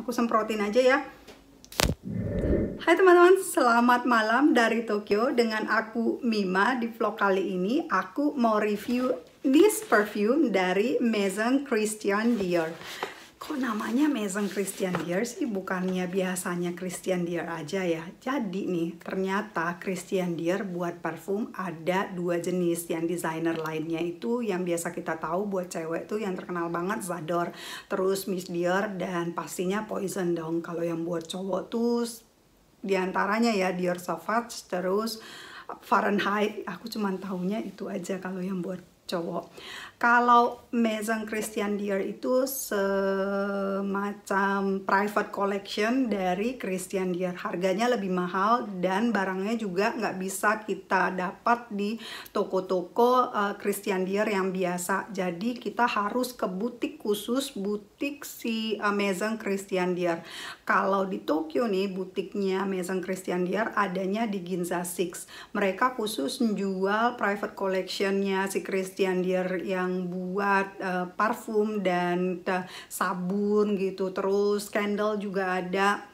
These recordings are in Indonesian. Aku semprotin aja ya. Hai teman-teman, selamat malam dari Tokyo. Dengan aku Mima, di vlog kali ini aku mau review this perfume dari Maison Christian Dior. Kok namanya Maison Christian Dior sih? Bukannya biasanya Christian Dior aja ya? Jadi nih, ternyata Christian Dior buat parfum ada dua jenis. Yang desainer lainnya itu yang biasa kita tahu buat cewek tuh yang terkenal banget J'adore, terus Miss Dior, dan pastinya Poison dong. Kalau yang buat cowok tuh diantaranya ya Dior Sauvage, terus Fahrenheit. Aku cuman taunya itu aja kalau yang buat cowok. Kalau Maison Christian Dior itu semacam private collection dari Christian Dior. Harganya lebih mahal dan barangnya juga nggak bisa kita dapat di toko-toko Christian Dior yang biasa. Jadi kita harus ke butik khusus, butik si Maison Christian Dior. Kalau di Tokyo nih, butiknya Maison Christian Dior adanya di Ginza Six. Mereka khusus menjual private collectionnya si Christian Dior yang buat parfum dan sabun gitu, terus candle juga ada,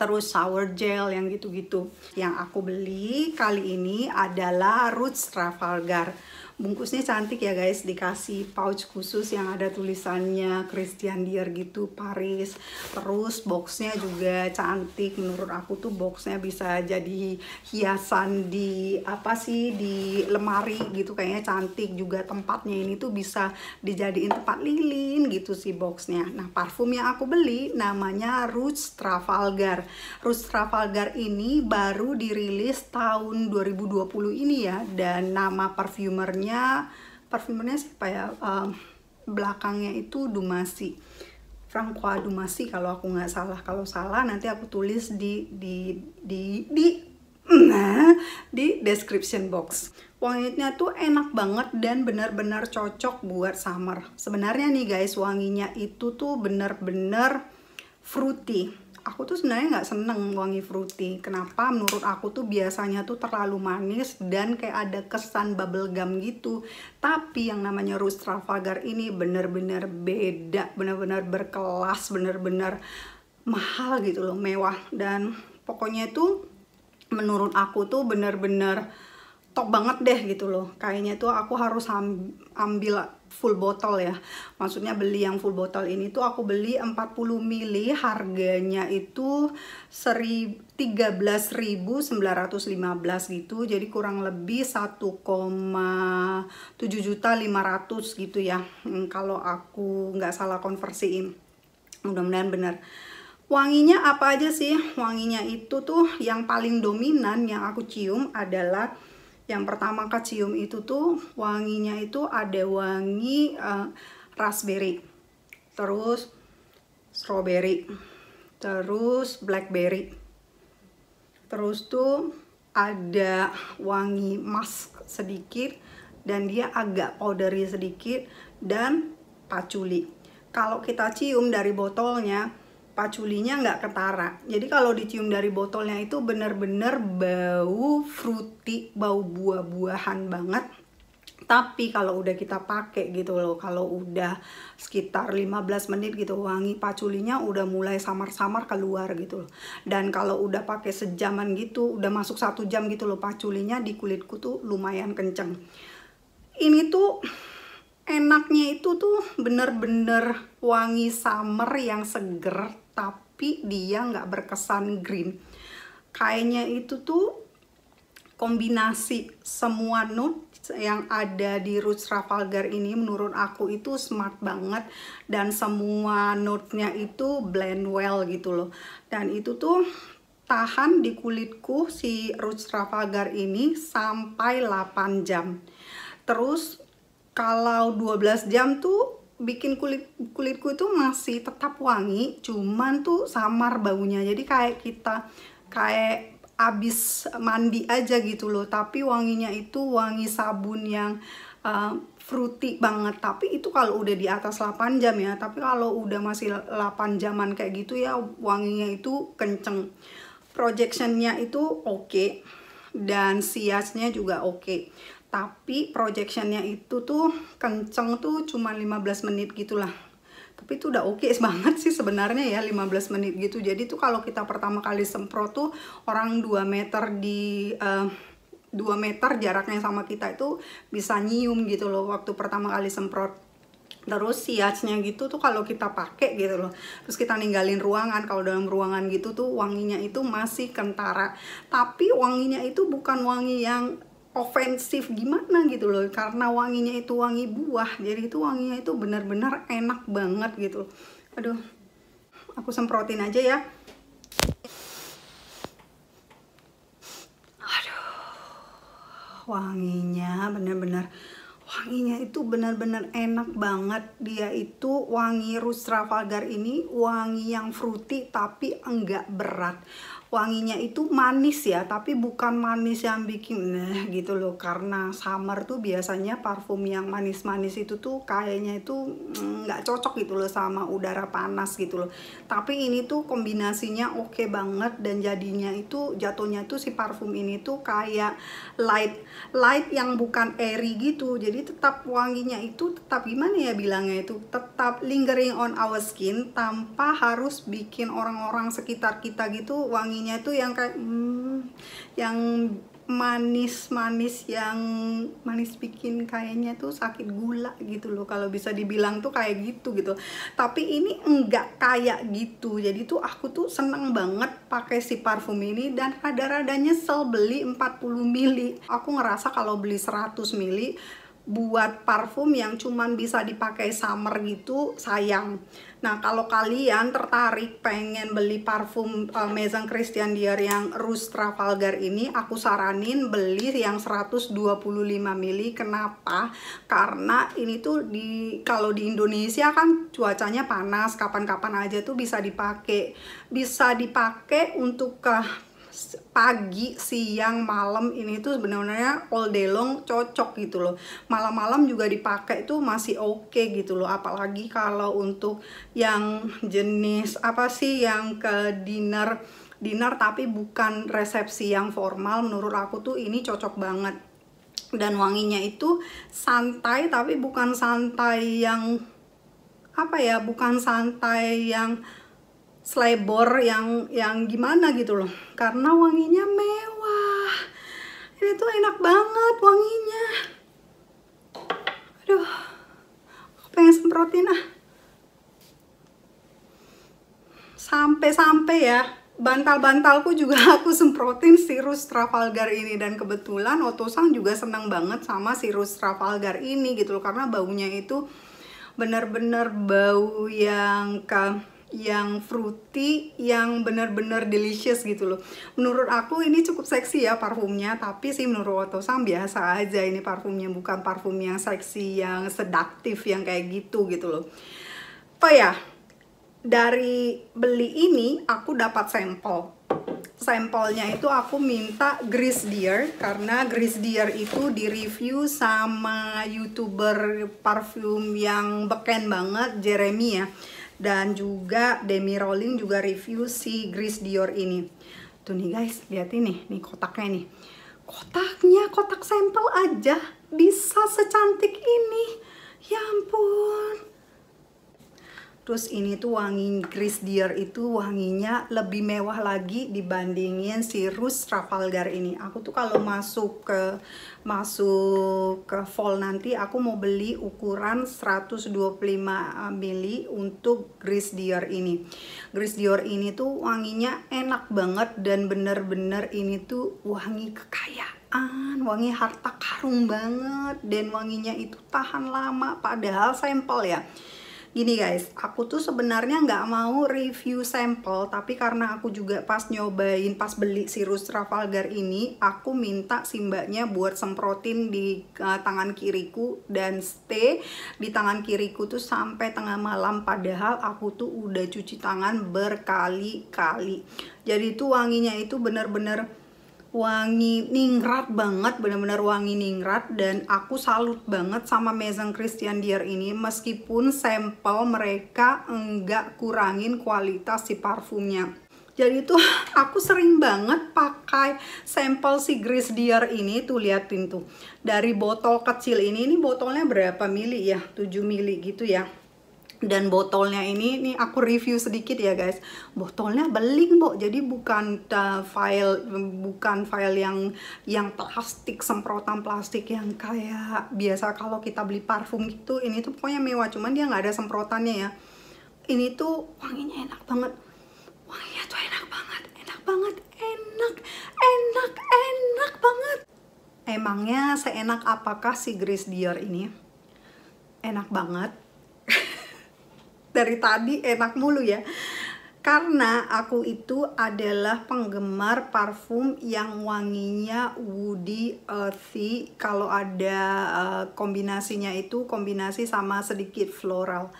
terus shower gel yang gitu-gitu. Yang aku beli kali ini adalah Rouge Trafalgar. Bungkusnya cantik ya guys, dikasih pouch khusus yang ada tulisannya Christian Dior gitu, Paris. Terus boxnya juga cantik, menurut aku tuh boxnya bisa jadi hiasan di apa sih, di lemari gitu, kayaknya cantik juga. Tempatnya ini tuh bisa dijadiin tempat lilin gitu si boxnya. Nah, parfum yang aku beli namanya Rouge Trafalgar. Rouge Trafalgar ini baru dirilis tahun 2020 ini ya, dan nama perfumernya siapa ya, belakangnya itu Dumasy, Francois Dumasy kalau aku nggak salah. Kalau salah nanti aku tulis di description box. Wanginya tuh enak banget dan benar-benar cocok buat summer. Sebenarnya nih guys, wanginya itu tuh benar-benar fruity. Aku tuh sebenarnya nggak seneng wangi fruity. Kenapa? Menurut aku tuh biasanya tuh terlalu manis dan kayak ada kesan bubble gum gitu. Tapi yang namanya Rouge Trafalgar ini bener-bener beda, bener-bener berkelas, bener-bener mahal gitu loh, mewah. Dan pokoknya itu menurut aku tuh bener-bener top banget deh gitu loh. Kayaknya tuh aku harus ambil full botol ya. Maksudnya beli yang full botol ini tuh aku beli 40 ml, harganya itu 13.915 gitu. Jadi kurang lebih 1,7.500.000 gitu ya. Kalau aku nggak salah konversiin. Mudah-mudahan bener. Wanginya apa aja sih? Wanginya itu tuh yang paling dominan yang aku cium adalah, yang pertama kecium itu tuh wanginya itu ada wangi raspberry, terus strawberry, terus blackberry, terus tuh ada wangi musk sedikit dan dia agak powdery sedikit, dan patchouli. Kalau kita cium dari botolnya, paculinya nggak ketara. Jadi kalau dicium dari botolnya itu bener-bener bau fruity, bau buah-buahan banget. Tapi kalau udah kita pakai gitu loh, kalau udah sekitar 15 menit gitu, wangi paculinya udah mulai samar-samar keluar gitu loh. Dan kalau udah pakai sejaman gitu, udah masuk 1 jam gitu loh, paculinya di kulitku tuh lumayan kenceng. Ini tuh enaknya itu tuh bener-bener wangi summer yang seger, tapi dia nggak berkesan green. Kayaknya itu tuh kombinasi semua note yang ada di Rouge Trafalgar ini menurut aku itu smart banget, dan semua note-nya itu blend well gitu loh. Dan itu tuh tahan di kulitku si Rouge Trafalgar ini sampai 8 jam. Terus kalau 12 jam tuh bikin kulitku itu masih tetap wangi, cuman tuh samar baunya. Jadi kayak kita kayak abis mandi aja gitu loh. Tapi wanginya itu wangi sabun yang fruity banget. Tapi itu kalau udah di atas 8 jam ya. Tapi kalau udah masih 8 jaman kayak gitu ya, wanginya itu kenceng. Projectionnya itu oke. Dan siasnya juga oke. Tapi projectionnya itu tuh kenceng tuh cuma 15 menit gitulah. Tapi itu udah oke banget sih sebenarnya ya, 15 menit gitu. Jadi tuh kalau kita pertama kali semprot tuh orang 2 meter di 2 meter jaraknya sama kita itu bisa nyium gitu loh waktu pertama kali semprot. Terus siasnya gitu tuh kalau kita pakai gitu loh, terus kita ninggalin ruangan, kalau dalam ruangan gitu tuh wanginya itu masih kentara. Tapi wanginya itu bukan wangi yang ofensif gimana gitu loh, karena wanginya itu wangi buah. Jadi itu wanginya itu benar-benar enak banget gitu. Aduh, aku semprotin aja ya. Aduh, wanginya benar-benar, wanginya itu benar-benar enak banget. Dia itu wangi Rouge Trafalgar ini wangi yang fruity tapi enggak berat. Wanginya itu manis ya, tapi bukan manis yang bikin gitu loh. Karena summer tuh biasanya parfum yang manis-manis itu tuh kayaknya itu enggak cocok gitu loh sama udara panas gitu loh. Tapi ini tuh kombinasinya oke banget, dan jadinya itu jatuhnya tuh si parfum ini tuh kayak light yang bukan airy gitu. Jadi tetap wanginya itu tetap gimana ya bilangnya itu, tetap lingering on our skin tanpa harus bikin orang-orang sekitar kita gitu wanginya tuh yang kayak yang manis-manis, yang manis bikin kayaknya tuh sakit gula gitu loh, kalau bisa dibilang tuh kayak gitu gitu. Tapi ini enggak kayak gitu. Jadi tuh aku tuh seneng banget pakai si parfum ini, dan rada-rada nyesel beli 40 ml. Aku ngerasa kalau beli 100 ml buat parfum yang cuman bisa dipakai summer gitu, sayang. Nah, kalau kalian tertarik pengen beli parfum Maison Christian Dior yang Rouge Trafalgar ini, aku saranin beli yang 125 ml. Kenapa? Karena ini tuh kalau di Indonesia kan cuacanya panas, kapan-kapan aja tuh bisa dipakai. Bisa dipakai untuk pagi, siang, malam. Ini tuh sebenarnya all day long cocok gitu loh. Malam-malam juga dipakai tuh masih oke gitu loh. Apalagi kalau untuk yang jenis apa sih, yang ke dinner tapi bukan resepsi yang formal, menurut aku tuh ini cocok banget. Dan wanginya itu santai, tapi bukan santai yang apa ya, bukan santai yang selebor, yang gimana gitu loh, karena wanginya mewah. Ini tuh enak banget wanginya. Aduh, aku pengen semprotin ah. Sampai-sampai ya, bantal-bantalku juga aku semprotin si Rouge Trafalgar ini. Dan kebetulan Otosang juga senang banget sama si Rouge Trafalgar ini gitu loh, karena baunya itu bener-bener bau yang fruity, yang bener-bener delicious gitu loh. Menurut aku ini cukup seksi ya parfumnya. Tapi sih menurut Otosang biasa aja ini parfumnya, bukan parfum yang seksi, yang seduktif, yang kayak gitu gitu loh. Apa ya, dari beli ini aku dapat sampel. Sampelnya itu aku minta Gris Dior, karena Gris Dior itu direview sama youtuber parfum yang beken banget, Jeremia. Dan juga Demi Rolling juga review si Gris Dior ini. Tuh nih guys, lihat ini, nih kotaknya nih. Kotaknya, kotak sampel aja bisa secantik ini. Ya ampun. Terus ini tuh wangi Gris Dior itu wanginya lebih mewah lagi dibandingin si Rouge Trafalgar ini. Aku tuh kalau masuk ke fall nanti aku mau beli ukuran 125 ml untuk Gris Dior ini. Gris Dior ini tuh wanginya enak banget, dan bener-bener ini tuh wangi kekayaan, wangi harta karun banget, dan wanginya itu tahan lama padahal sampel ya. Gini guys, aku tuh sebenarnya nggak mau review sampel, tapi karena aku juga pas beli si Rouge Trafalgar ini, aku minta si mbaknya buat semprotin di tangan kiriku, dan stay di tangan kiriku tuh sampai tengah malam, padahal aku tuh udah cuci tangan berkali-kali. Jadi tuh wanginya itu bener-bener wangi ningrat banget, bener-bener wangi ningrat. Dan aku salut banget sama Maison Christian Dior ini, meskipun sampel mereka enggak kurangin kualitas si parfumnya. Jadi tuh aku sering banget pakai sampel si Gris Dior ini tuh, liatin tuh dari botol kecil ini botolnya berapa mili ya, 7 mili gitu ya. Dan botolnya ini aku review sedikit ya guys. Botolnya beling, Bo. Jadi bukan file yang plastik, semprotan plastik yang kayak biasa kalau kita beli parfum gitu. Ini tuh pokoknya mewah, cuman dia nggak ada semprotannya ya. Ini tuh wanginya enak banget. Wanginya tuh enak banget, enak banget, enak, enak, enak banget. Emangnya seenak apakah si Gris Dior ini? Enak banget. Dari tadi enak mulu ya, karena aku itu adalah penggemar parfum yang wanginya woody, earthy. Kalau ada kombinasinya itu kombinasi sama sedikit floral.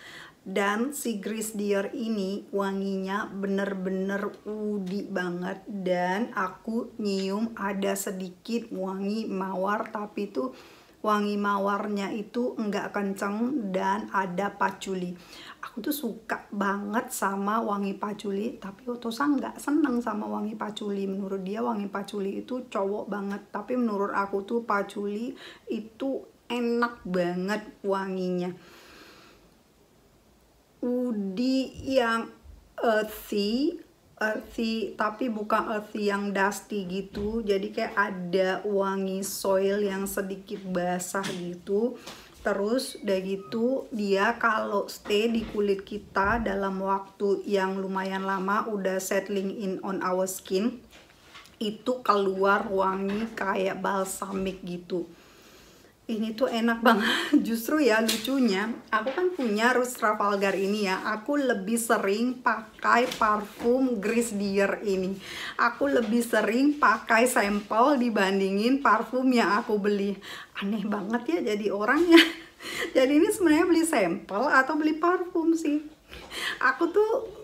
Dan si Gris Dior ini wanginya bener-bener woody banget. Dan aku nyium ada sedikit wangi mawar, tapi itu wangi mawarnya itu enggak kenceng dan ada paculi. Aku tuh suka banget sama wangi paculi, tapi Otosa enggak seneng sama wangi paculi. Menurut dia wangi paculi itu cowok banget, tapi menurut aku tuh paculi itu enak banget wanginya. Udi yang earthy, tapi bukan earthy yang dusty gitu. Jadi kayak ada wangi soil yang sedikit basah gitu. Terus udah gitu dia kalau stay di kulit kita dalam waktu yang lumayan lama, udah settling in on our skin, itu keluar wangi kayak balsamic gitu. Ini tuh enak banget. Justru ya lucunya, aku kan punya Rouge Trafalgar ini ya, aku lebih sering pakai parfum Gris Dior ini. Aku lebih sering pakai sampel dibandingin parfum yang aku beli. Aneh banget ya jadi orangnya. Jadi ini sebenarnya beli sampel atau beli parfum sih? Aku tuh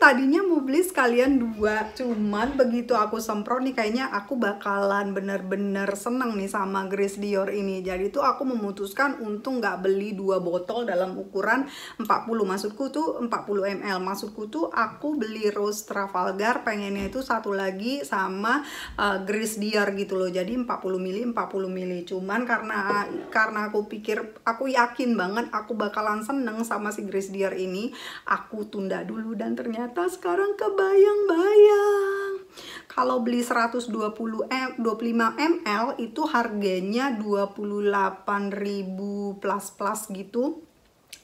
tadinya mau beli sekalian dua, cuman begitu aku semprot nih kayaknya aku bakalan bener-bener seneng nih sama Gris Dior ini. Jadi tuh aku memutuskan untung nggak beli dua botol dalam ukuran 40, maksudku tuh 40 ml. Maksudku tuh aku beli Rouge Trafalgar, pengennya itu satu lagi sama Gris Dior gitu loh. Jadi 40 ml, cuman karena aku pikir, aku yakin banget aku bakalan seneng sama si Gris Dior ini, aku tuh tunda dulu. Dan ternyata sekarang kebayang-bayang kalau beli 125 ml itu harganya 28.000 plus-plus gitu.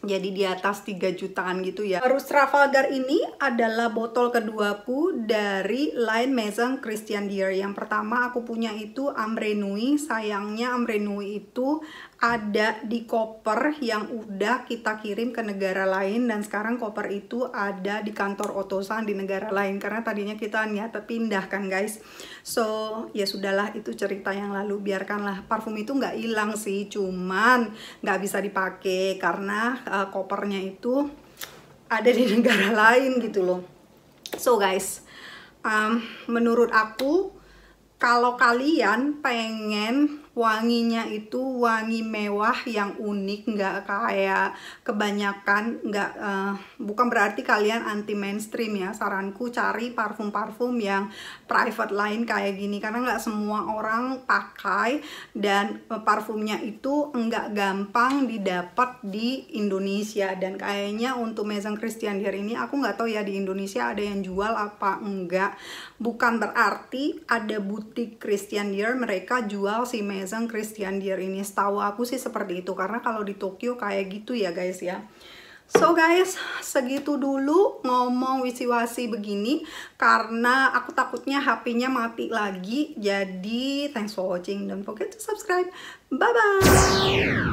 Jadi di atas 3 jutaan gitu ya. Rouge Trafalgar ini adalah botol keduaku dari line Maison Christian Dior. Yang pertama aku punya itu Ambre Nuit. Sayangnya Ambre Nuit itu ada di koper yang udah kita kirim ke negara lain. Dan sekarang koper itu ada di kantor Otosa di negara lain. Karena tadinya kita niat pindah kan guys. So ya sudahlah, itu cerita yang lalu, biarkanlah. Parfum itu nggak hilang sih, cuman nggak bisa dipakai karena kopernya itu ada di negara lain gitu loh. So guys, menurut aku kalau kalian pengen wanginya itu wangi mewah yang unik, nggak kayak kebanyakan, nggak bukan berarti kalian anti mainstream ya. Saranku cari parfum-parfum yang private line kayak gini, karena nggak semua orang pakai dan parfumnya itu nggak gampang didapat di Indonesia. Dan kayaknya untuk Maison Christian Dior ini aku nggak tahu ya di Indonesia ada yang jual apa enggak. Bukan berarti ada butik Christian Dior mereka jual si Maison Christian Dior ini, setahu aku sih seperti itu, karena kalau di Tokyo kayak gitu ya guys ya. So guys, segitu dulu ngomong wisi-wasi begini karena aku takutnya HP-nya mati lagi. Jadi thanks for watching, don't forget to subscribe, bye bye.